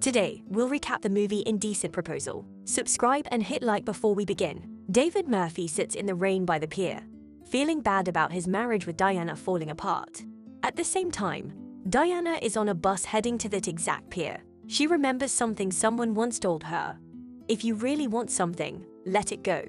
Today, we'll recap the movie Indecent Proposal. Subscribe and hit like before we begin. David Murphy sits in the rain by the pier, feeling bad about his marriage with Diana falling apart. At the same time, Diana is on a bus heading to that exact pier. She remembers something someone once told her. If you really want something, let it go.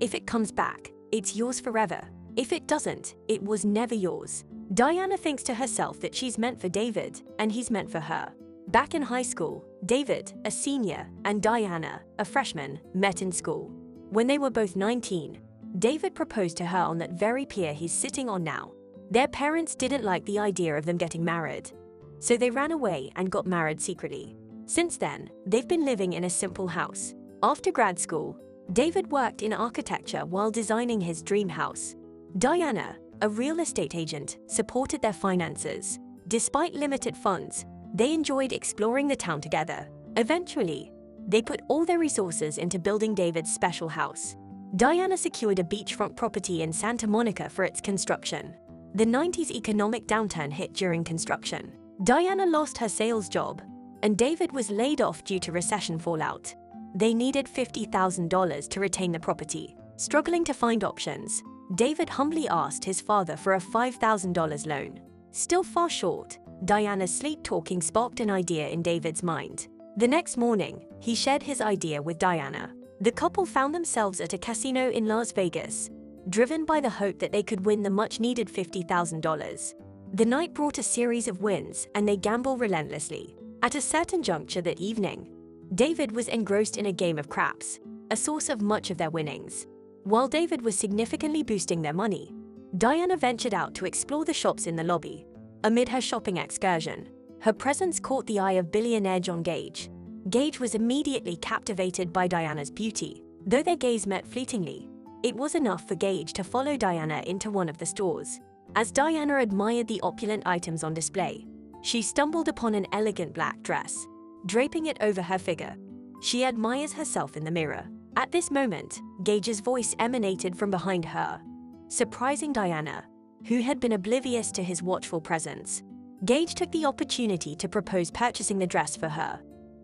If it comes back, it's yours forever. If it doesn't, it was never yours. Diana thinks to herself that she's meant for David, and he's meant for her. Back in high school, David, a senior, and Diana, a freshman, met in school. When they were both 19, David proposed to her on that very pier he's sitting on now. Their parents didn't like the idea of them getting married, so they ran away and got married secretly. Since then, they've been living in a simple house. After grad school, David worked in architecture while designing his dream house. Diana, a real estate agent, supported their finances. Despite limited funds, they enjoyed exploring the town together. Eventually, they put all their resources into building David's special house. Diana secured a beachfront property in Santa Monica for its construction. The 90s economic downturn hit during construction. Diana lost her sales job, and David was laid off due to recession fallout. They needed $50,000 to retain the property. Struggling to find options, David humbly asked his father for a $5,000 loan. Still far short, Diana's sleep-talking sparked an idea in David's mind. The next morning, he shared his idea with Diana. The couple found themselves at a casino in Las Vegas, driven by the hope that they could win the much-needed $50,000. The night brought a series of wins, and they gambled relentlessly. At a certain juncture that evening, David was engrossed in a game of craps, a source of much of their winnings. While David was significantly boosting their money, Diana ventured out to explore the shops in the lobby. Amid her shopping excursion, her presence caught the eye of billionaire John Gage. Gage was immediately captivated by Diana's beauty. Though their gaze met fleetingly, it was enough for Gage to follow Diana into one of the stores. As Diana admired the opulent items on display, she stumbled upon an elegant black dress, draping it over her figure. She admires herself in the mirror. At this moment, Gage's voice emanated from behind her, surprising Diana, who had been oblivious to his watchful presence. Gage took the opportunity to propose purchasing the dress for her,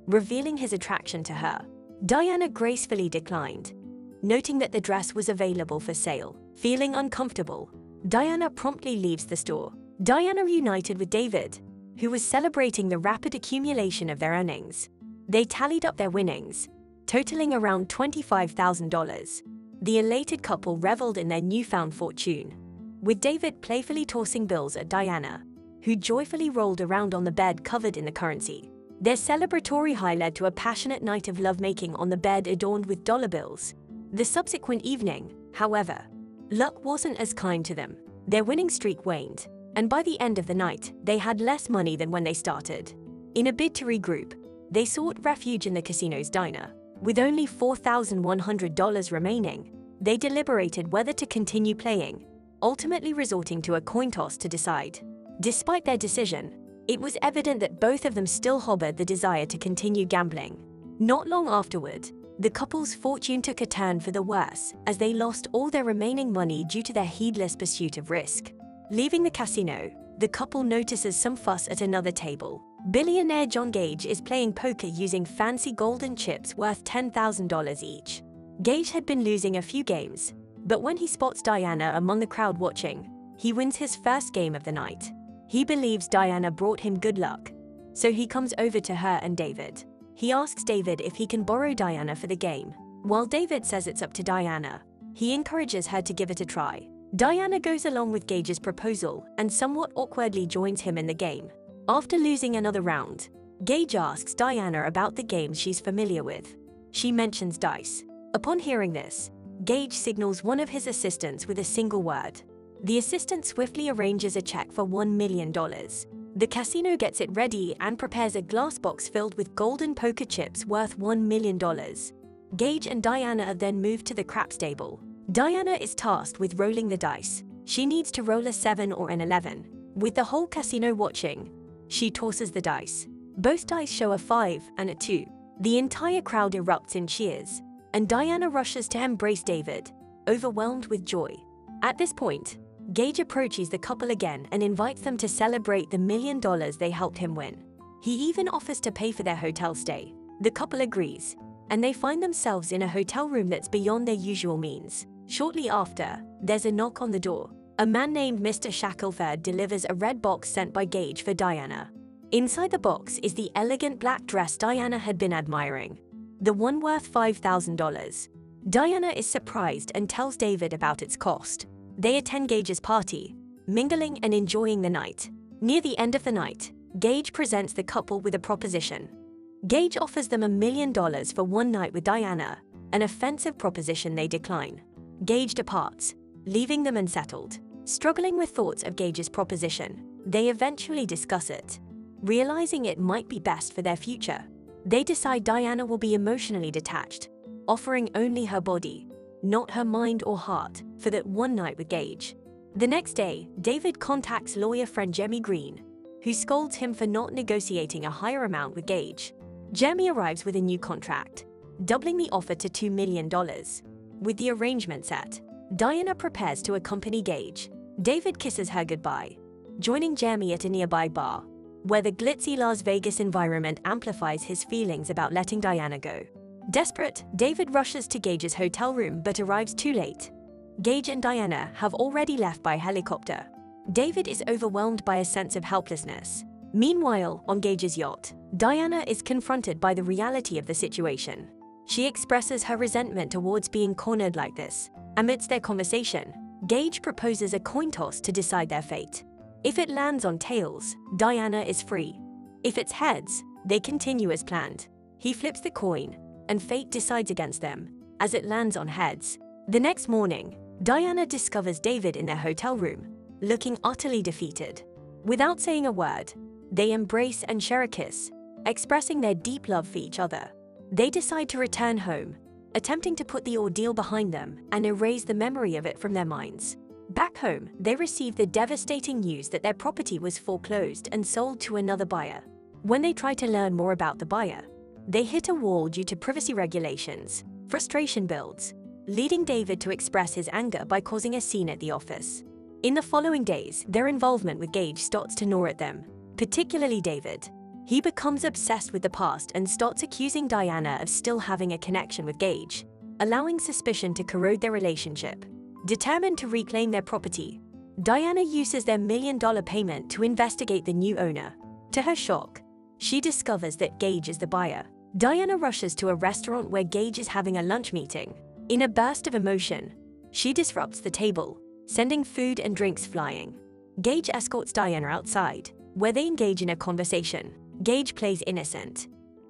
revealing his attraction to her. Diana gracefully declined, noting that the dress was available for sale. Feeling uncomfortable, Diana promptly leaves the store. Diana reunited with David, who was celebrating the rapid accumulation of their earnings. They tallied up their winnings, totaling around $25,000. The elated couple reveled in their newfound fortune, with David playfully tossing bills at Diana, who joyfully rolled around on the bed covered in the currency. Their celebratory high led to a passionate night of lovemaking on the bed adorned with dollar bills. The subsequent evening, however, luck wasn't as kind to them. Their winning streak waned, and by the end of the night, they had less money than when they started. In a bid to regroup, they sought refuge in the casino's diner. With only $4,100 remaining, they deliberated whether to continue playing, ultimately resorting to a coin toss to decide. Despite their decision, it was evident that both of them still harbored the desire to continue gambling. Not long afterward, the couple's fortune took a turn for the worse as they lost all their remaining money due to their heedless pursuit of risk. Leaving the casino, the couple notices some fuss at another table. Billionaire John Gage is playing poker using fancy golden chips worth $10,000 each. Gage had been losing a few games, but when he spots Diana among the crowd watching, he wins his first game of the night. He believes Diana brought him good luck, so he comes over to her and David. He asks David if he can borrow Diana for the game. While David says it's up to Diana, he encourages her to give it a try. Diana goes along with Gage's proposal and somewhat awkwardly joins him in the game. After losing another round, Gage asks Diana about the games she's familiar with. She mentions dice. Upon hearing this, Gage signals one of his assistants with a single word. The assistant swiftly arranges a check for $1 million. The casino gets it ready and prepares a glass box filled with golden poker chips worth $1 million. Gage and Diana are then moved to the craps table. Diana is tasked with rolling the dice. She needs to roll a 7 or an 11. With the whole casino watching, she tosses the dice. Both dice show a 5 and a 2. The entire crowd erupts in cheers, and Diana rushes to embrace David, overwhelmed with joy. At this point, Gage approaches the couple again and invites them to celebrate the $1 million they helped him win. He even offers to pay for their hotel stay. The couple agrees, and they find themselves in a hotel room that's beyond their usual means. Shortly after, there's a knock on the door. A man named Mr. Shackelford delivers a red box sent by Gage for Diana. Inside the box is the elegant black dress Diana had been admiring, the one worth $5,000. Diana is surprised and tells David about its cost. They attend Gage's party, mingling and enjoying the night. Near the end of the night, Gage presents the couple with a proposition. Gage offers them $1 million for one night with Diana, an offensive proposition they decline. Gage departs, leaving them unsettled. Struggling with thoughts of Gage's proposition, they eventually discuss it, realizing it might be best for their future. They decide Diana will be emotionally detached, offering only her body, not her mind or heart, for that one night with Gage. The next day, David contacts lawyer friend Jeremy Green, who scolds him for not negotiating a higher amount with Gage. Jeremy arrives with a new contract, doubling the offer to $2 million. With the arrangement set, Diana prepares to accompany Gage. David kisses her goodbye, joining Jeremy at a nearby bar, where the glitzy Las Vegas environment amplifies his feelings about letting Diana go. Desperate, David rushes to Gage's hotel room but arrives too late. Gage and Diana have already left by helicopter. David is overwhelmed by a sense of helplessness. Meanwhile, on Gage's yacht, Diana is confronted by the reality of the situation. She expresses her resentment towards being cornered like this. Amidst their conversation, Gage proposes a coin toss to decide their fate. If it lands on tails, Diana is free. If it's heads, they continue as planned. He flips the coin, and fate decides against them, as it lands on heads. The next morning, Diana discovers David in their hotel room, looking utterly defeated. Without saying a word, they embrace and share a kiss, expressing their deep love for each other. They decide to return home, attempting to put the ordeal behind them and erase the memory of it from their minds. Back home, they receive the devastating news that their property was foreclosed and sold to another buyer. When they try to learn more about the buyer, they hit a wall due to privacy regulations. Frustration builds, leading David to express his anger by causing a scene at the office. In the following days, their involvement with Gage starts to gnaw at them, particularly David. He becomes obsessed with the past and starts accusing Diana of still having a connection with Gage, allowing suspicion to corrode their relationship. Determined to reclaim their property, Diana uses their $1 million payment to investigate the new owner. To her shock, she discovers that Gage is the buyer. Diana rushes to a restaurant where Gage is having a lunch meeting. In a burst of emotion, she disrupts the table, sending food and drinks flying. Gage escorts Diana outside, where they engage in a conversation. Gage plays innocent,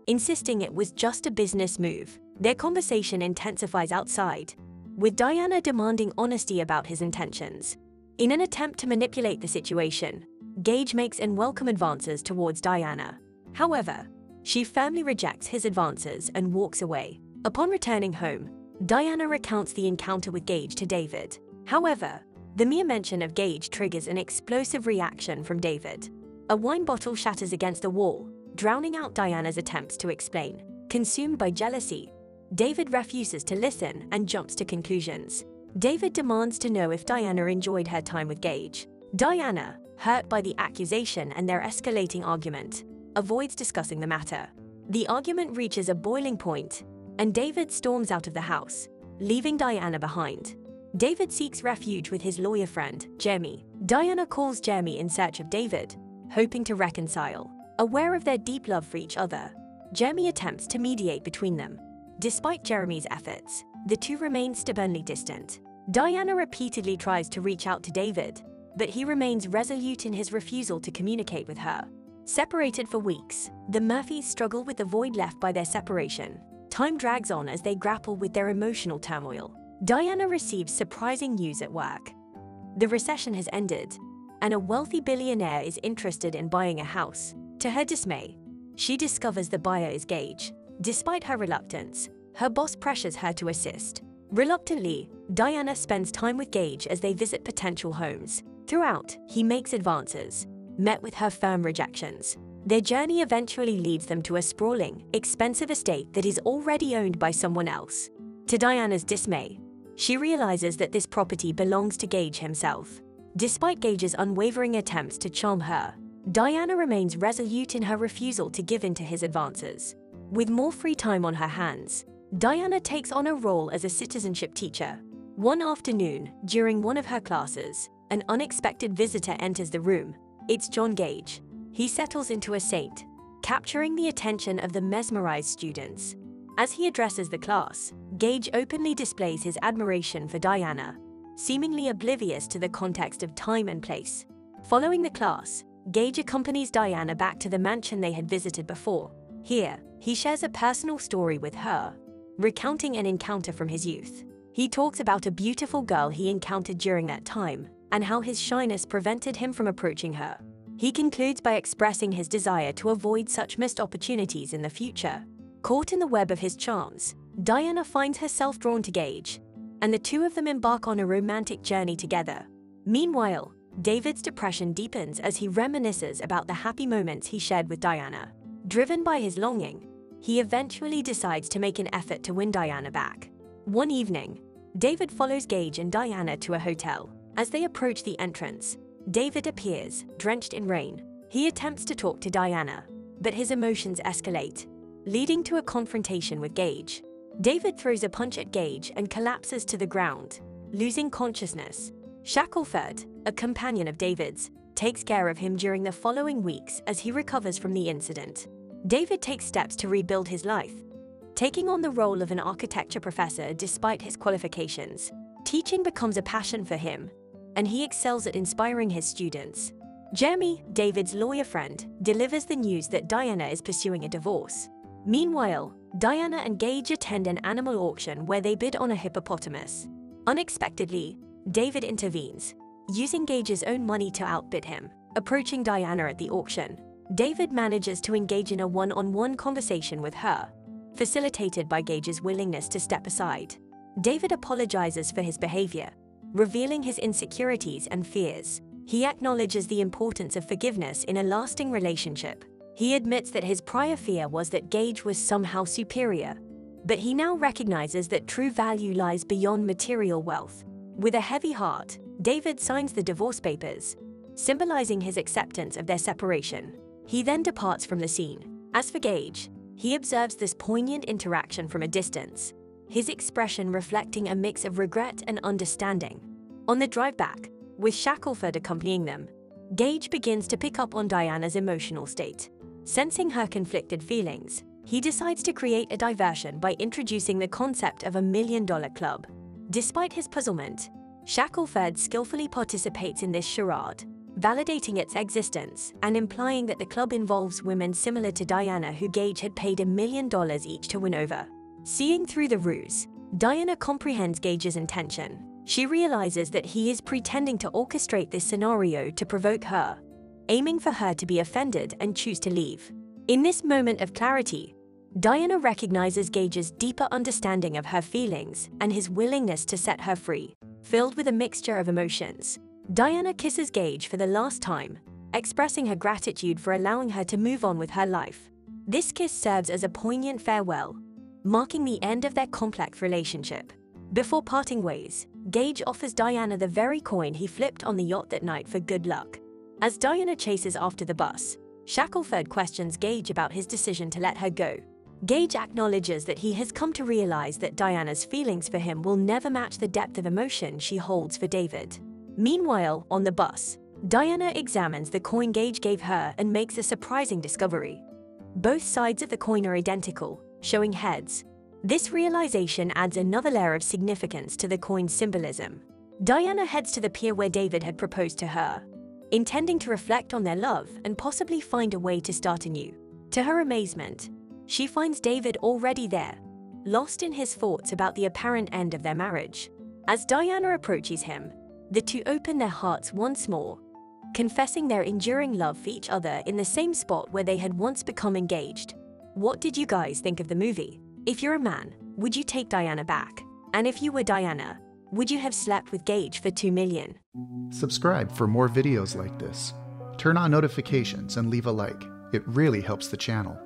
insisting it was just a business move. Their conversation intensifies outside, with Diana demanding honesty about his intentions. In an attempt to manipulate the situation, Gage makes unwelcome advances towards Diana. However, she firmly rejects his advances and walks away. Upon returning home, Diana recounts the encounter with Gage to David. However, the mere mention of Gage triggers an explosive reaction from David. A wine bottle shatters against the wall, drowning out Diana's attempts to explain. Consumed by jealousy, David refuses to listen and jumps to conclusions. David demands to know if Diana enjoyed her time with Gage. Diana, hurt by the accusation and their escalating argument, avoids discussing the matter. The argument reaches a boiling point, and David storms out of the house, leaving Diana behind. David seeks refuge with his lawyer friend, Jeremy. Diana calls Jeremy in search of David, hoping to reconcile. Aware of their deep love for each other, Jeremy attempts to mediate between them. Despite Jeremy's efforts, the two remain stubbornly distant. Diana repeatedly tries to reach out to David, but he remains resolute in his refusal to communicate with her. Separated for weeks, the Murphys struggle with the void left by their separation. Time drags on as they grapple with their emotional turmoil. Diana receives surprising news at work. The recession has ended, and a wealthy billionaire is interested in buying a house. To her dismay, she discovers the buyer is Gage. Despite her reluctance, her boss pressures her to assist. Reluctantly, Diana spends time with Gage as they visit potential homes. Throughout, he makes advances, met with her firm rejections. Their journey eventually leads them to a sprawling, expensive estate that is already owned by someone else. To Diana's dismay, she realizes that this property belongs to Gage himself. Despite Gage's unwavering attempts to charm her, Diana remains resolute in her refusal to give in to his advances. With more free time on her hands, Diana takes on a role as a citizenship teacher. One afternoon, during one of her classes, an unexpected visitor enters the room. It's John Gage. He settles into a saint, capturing the attention of the mesmerized students. As he addresses the class, Gage openly displays his admiration for Diana, seemingly oblivious to the context of time and place. Following the class, Gage accompanies Diana back to the mansion they had visited before. Here, he shares a personal story with her, recounting an encounter from his youth. He talks about a beautiful girl he encountered during that time, and how his shyness prevented him from approaching her. He concludes by expressing his desire to avoid such missed opportunities in the future. Caught in the web of his charms, Diana finds herself drawn to Gage, and the two of them embark on a romantic journey together. Meanwhile, David's depression deepens as he reminisces about the happy moments he shared with Diana. Driven by his longing, he eventually decides to make an effort to win Diana back. One evening, David follows Gage and Diana to a hotel. As they approach the entrance, David appears, drenched in rain. He attempts to talk to Diana, but his emotions escalate, leading to a confrontation with Gage. David throws a punch at Gage and collapses to the ground, losing consciousness. Shackelford, a companion of David's, takes care of him during the following weeks as he recovers from the incident. David takes steps to rebuild his life, taking on the role of an architecture professor despite his qualifications. Teaching becomes a passion for him, and he excels at inspiring his students. Jeremy, David's lawyer friend, delivers the news that Diana is pursuing a divorce. Meanwhile, Diana and Gage attend an animal auction where they bid on a hippopotamus. Unexpectedly, David intervenes, using Gage's own money to outbid him. Approaching Diana at the auction, David manages to engage in a one-on-one conversation with her, facilitated by Gage's willingness to step aside. David apologizes for his behavior, revealing his insecurities and fears. He acknowledges the importance of forgiveness in a lasting relationship. He admits that his prior fear was that Gage was somehow superior, but he now recognizes that true value lies beyond material wealth. With a heavy heart, David signs the divorce papers, symbolizing his acceptance of their separation. He then departs from the scene. As for Gage, he observes this poignant interaction from a distance, his expression reflecting a mix of regret and understanding. On the drive back, with Shackelford accompanying them, Gage begins to pick up on Diana's emotional state. Sensing her conflicted feelings, he decides to create a diversion by introducing the concept of a $1 million club. Despite his puzzlement, Shackelford skillfully participates in this charade, validating its existence and implying that the club involves women similar to Diana who Gage had paid $1 million each to win over. Seeing through the ruse, Diana comprehends Gage's intention. She realizes that he is pretending to orchestrate this scenario to provoke her, aiming for her to be offended and choose to leave. In this moment of clarity, Diana recognizes Gage's deeper understanding of her feelings and his willingness to set her free. Filled with a mixture of emotions, Diana kisses Gage for the last time, expressing her gratitude for allowing her to move on with her life. This kiss serves as a poignant farewell, marking the end of their complex relationship. Before parting ways, Gage offers Diana the very coin he flipped on the yacht that night for good luck. As Diana chases after the bus, Shackelford questions Gage about his decision to let her go. Gage acknowledges that he has come to realize that Diana's feelings for him will never match the depth of emotion she holds for David. Meanwhile, on the bus, Diana examines the coin Gage gave her and makes a surprising discovery. Both sides of the coin are identical, showing heads. This realization adds another layer of significance to the coin's symbolism. Diana heads to the pier where David had proposed to her, intending to reflect on their love and possibly find a way to start anew. To her amazement, she finds David already there, lost in his thoughts about the apparent end of their marriage. As Diana approaches him, the two open their hearts once more, confessing their enduring love for each other in the same spot where they had once become engaged. What did you guys think of the movie? If you're a man, would you take Diana back? And if you were Diana, would you have slept with Gage for $2 million? Subscribe for more videos like this. Turn on notifications and leave a like. It really helps the channel.